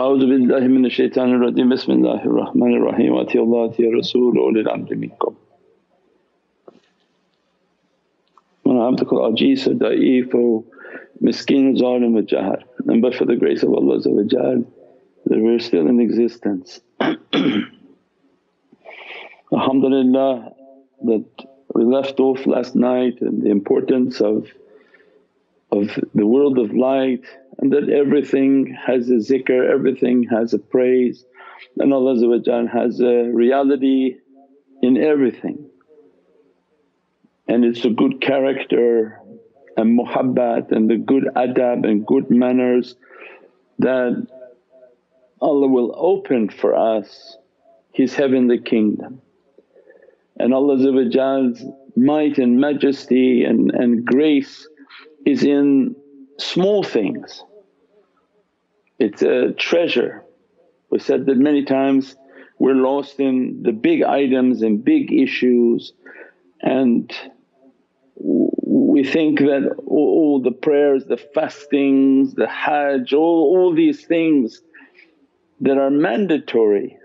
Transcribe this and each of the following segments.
A'udhu billahi minash shaitanir rajeem, bismillahir rahmanir raheem, ati Allah ati Rasul ulil amri minkum. Mana abdukal ajeez wa da'eef wa miskeen wa zalim wa jahar. And but for the grace of Allah that we're still in existence. Alhamdulillah that we left off last night and the importance of the world of light, and that everything has a zikr, everything has a praise, and Allah has a reality in everything. And it's a good character and muhabbat and the good adab and good manners that Allah will open for us His heavenly kingdom. And Allah's might and majesty and grace is in small things. It's a treasure. We said that many times we're lost in the big items and big issues, and we think that all the prayers, the fastings, the hajj, all these things that are mandatory.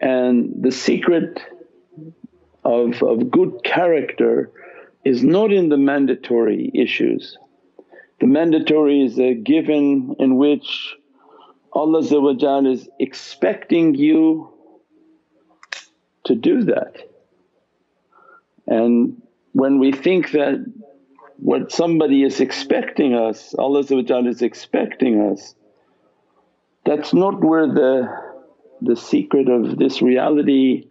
And the secret of good character is not in the mandatory issues. The mandatory is a given in which Allah is expecting you to do that. And when we think that what somebody is expecting us, Allah is expecting us, that's not where the secret of this reality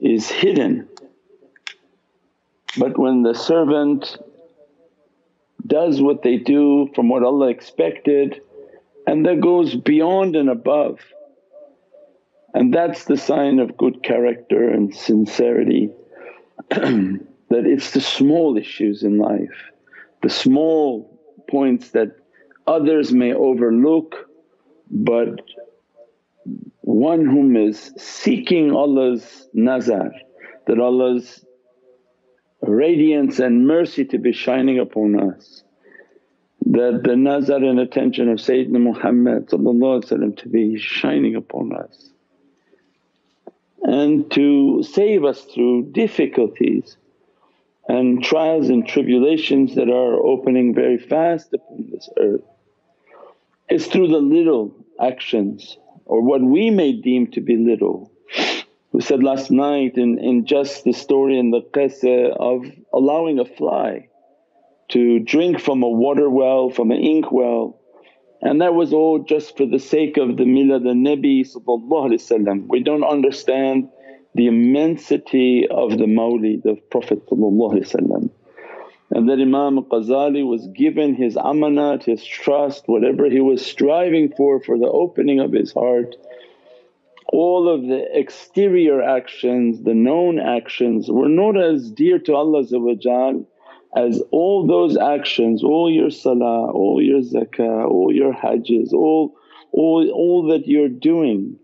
is hidden. But when the servant does what they do from what Allah expected, and that goes beyond and above, and that's the sign of good character and sincerity. That it's the small issues in life, the small points that others may overlook, but one whom is seeking Allah's nazar, that Allah's radiance and mercy to be shining upon us, that the nazar and attention of Sayyidina Muhammad to be shining upon us and to save us through difficulties and trials and tribulations that are opening very fast upon this earth. It's through the little actions, or what we may deem to be little. We said last night in just the story in the qissa of allowing a fly to drink from a water well, from an ink well, and that was all just for the sake of the milad al-Nabi. We don't understand the immensity of the mawlid of Prophet, and that Imam al Ghazali was given his amanat, his trust, whatever he was striving for the opening of his heart. All of the exterior actions, the known actions were not as dear to Allah as all those actions, all your salah, all your zakah, all your hajjs, all that you're doing.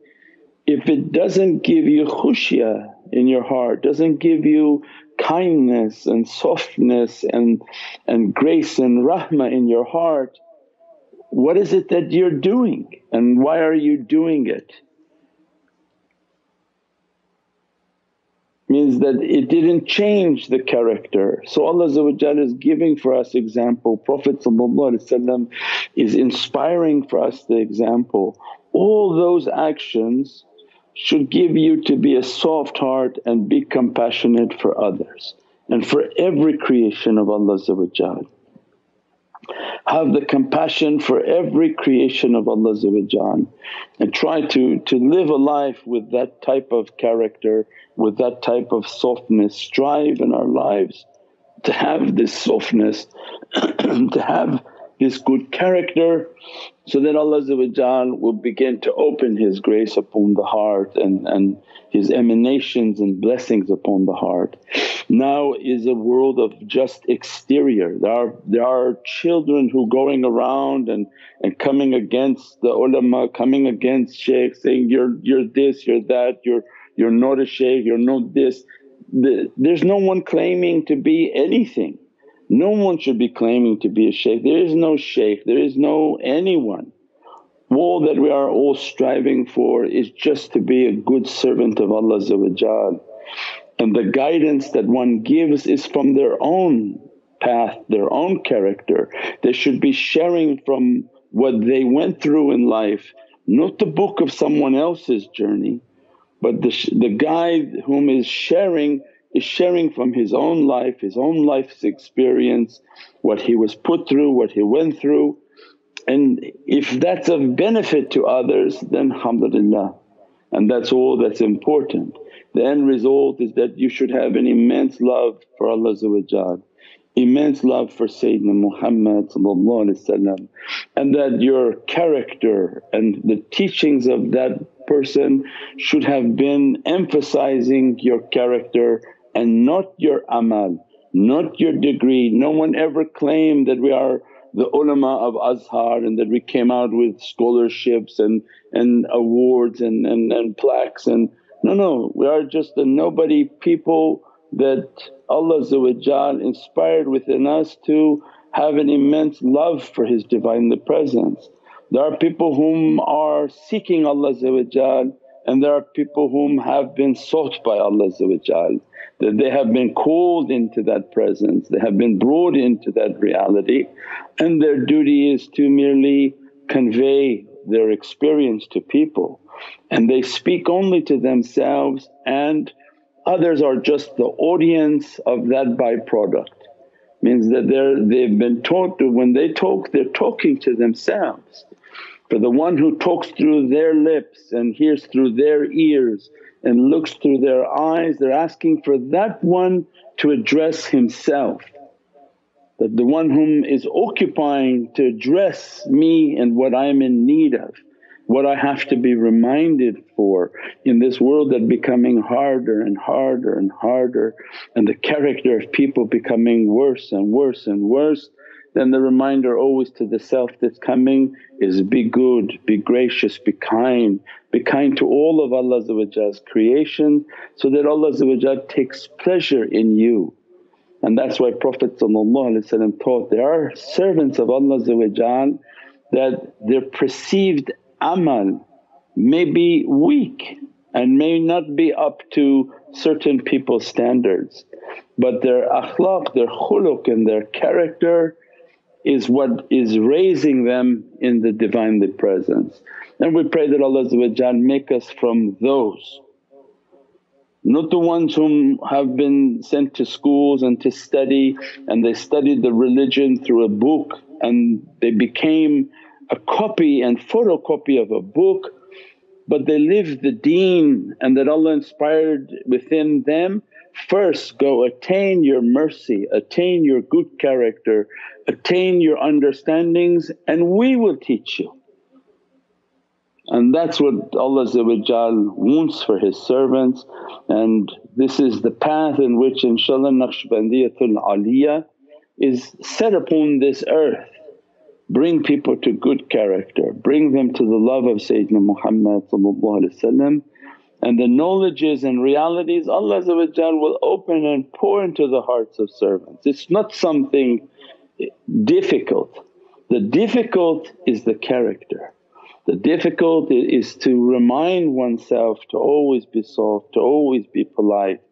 If it doesn't give you khushya in your heart, doesn't give you kindness and softness and grace and rahmah in your heart, what is it that you're doing and why are you doing it? Means that it didn't change the character. So Allah is giving for us example, Prophet is inspiring for us the example. All those actions should give you to be a soft heart and be compassionate for others and for every creation of Allah. Have the compassion for every creation of Allah and try to live a life with that type of character, with that type of softness. Strive in our lives to have this softness, to have this good character, so that Allah will begin to open His grace upon the heart and His emanations and blessings upon the heart. Now is a world of just exterior. There are children who going around and coming against the ulama, coming against shaykhs, saying, you're this, you're that, you're not a shaykh, you're not this. There's no one claiming to be anything. No one should be claiming to be a shaykh. There is no shaykh, there is no anyone. All that we are all striving for is just to be a good servant of Allah, and the guidance that one gives is from their own path, their own character. They should be sharing from what they went through in life, not the book of someone else's journey, but the guide whom is sharing from his own life's experience, what he was put through, what he went through. And if that's of benefit to others, then alhamdulillah, and that's all that's important. The end result is that you should have an immense love for Allah, immense love for Sayyidina Muhammad, and that your character and the teachings of that person should have been emphasizing your character and not your amal, not your degree. No one ever claimed that we are the ulama of Azhar and that we came out with scholarships and awards and plaques and… no, we are just the nobody people that Allah inspired within us to have an immense love for His Divinely Presence. There are people whom are seeking Allah, and there are people whom have been sought by Allah, that they have been called into that presence, they have been brought into that reality, and their duty is to merely convey their experience to people, and they speak only to themselves, and others are just the audience of that byproduct. Means that they've been taught to, when they talk, they're talking to themselves. For the one who talks through their lips and hears through their ears and looks through their eyes, they're asking for that one to address himself. That the one whom is occupying to address me and what I am in need of, what I have to be reminded for in this world that becoming harder and harder and harder, and the character of people becoming worse and worse and worse. Then the reminder always to the self that's coming is, be good, be gracious, be kind to all of Allah's creation, so that Allah takes pleasure in you. And that's why Prophet taught, there are servants of Allah that their perceived amal may be weak and may not be up to certain people's standards, but their akhlaq, their khuluq and their character is what is raising them in the Divinely Presence. And we pray that Allah make us from those, not the ones whom have been sent to schools and to study, and they studied the religion through a book and they became a copy and photocopy of a book, but they live the deen and that Allah inspired within them. First go attain your mercy, attain your good character, attain your understandings, and we will teach you. And that's what Allah wants for His servants, and this is the path in which inshaAllah Naqshbandiyatul Aliyah is set upon this earth. Bring people to good character, bring them to the love of Sayyidina Muhammad, and the knowledges and realities Allah will open and pour into the hearts of servants. It's not something difficult. The difficult is the character. The difficult is to remind oneself to always be soft, to always be polite.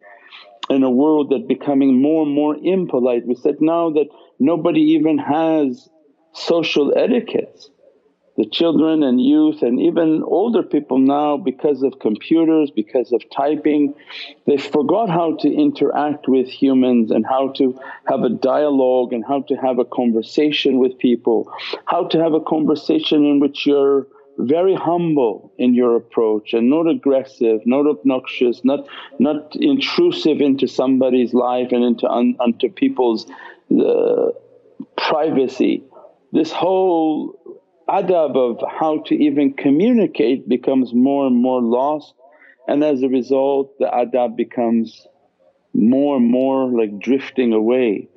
In a world that becoming more and more impolite, we said now that nobody even has social etiquettes. The children and youth and even older people now, because of computers, because of typing, they forgot how to interact with humans and how to have a dialogue and how to have a conversation with people, how to have a conversation in which you're very humble in your approach and not aggressive, not obnoxious, not intrusive into somebody's life and into people's privacy. This whole adab of how to even communicate becomes more and more lost, and as a result the adab becomes more and more like drifting away.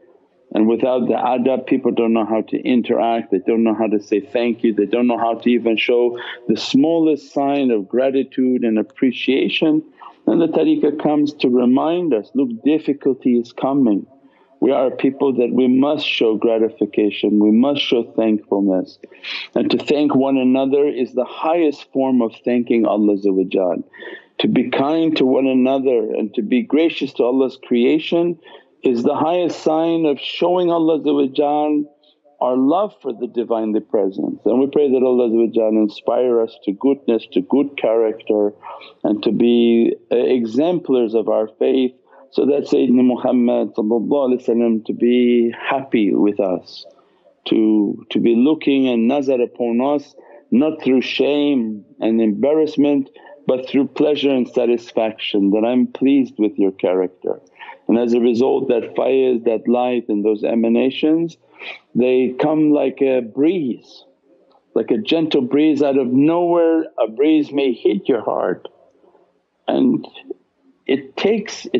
And without the adab, people don't know how to interact, they don't know how to say thank you, they don't know how to even show the smallest sign of gratitude and appreciation. And the tariqah comes to remind us, look, difficulty is coming. We are a people that we must show gratification, we must show thankfulness, and to thank one another is the highest form of thanking Allah. To be kind to one another and to be gracious to Allah's creation is the highest sign of showing Allah our love for the Divinely Presence. And we pray that Allah inspire us to goodness, to good character, and to be exemplars of our faith, so that Sayyidina Muhammad to be happy with us, to be looking and nazar upon us not through shame and embarrassment but through pleasure and satisfaction, that I'm pleased with your character. And as a result that fires, that light and those emanations, they come like a breeze, like a gentle breeze out of nowhere. A breeze may hit your heart and it's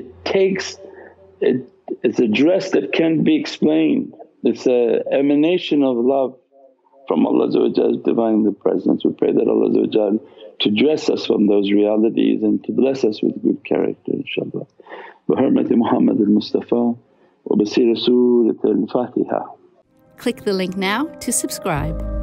a dress that can't be explained. It's an emanation of love from Allah's Divinely Presence. We pray that Allah to dress us from those realities and to bless us with good character, inshaAllah. Bi hurmati Muhammad al-Mustafa wa bi siri Surat al-Fatiha. Click the link now to subscribe.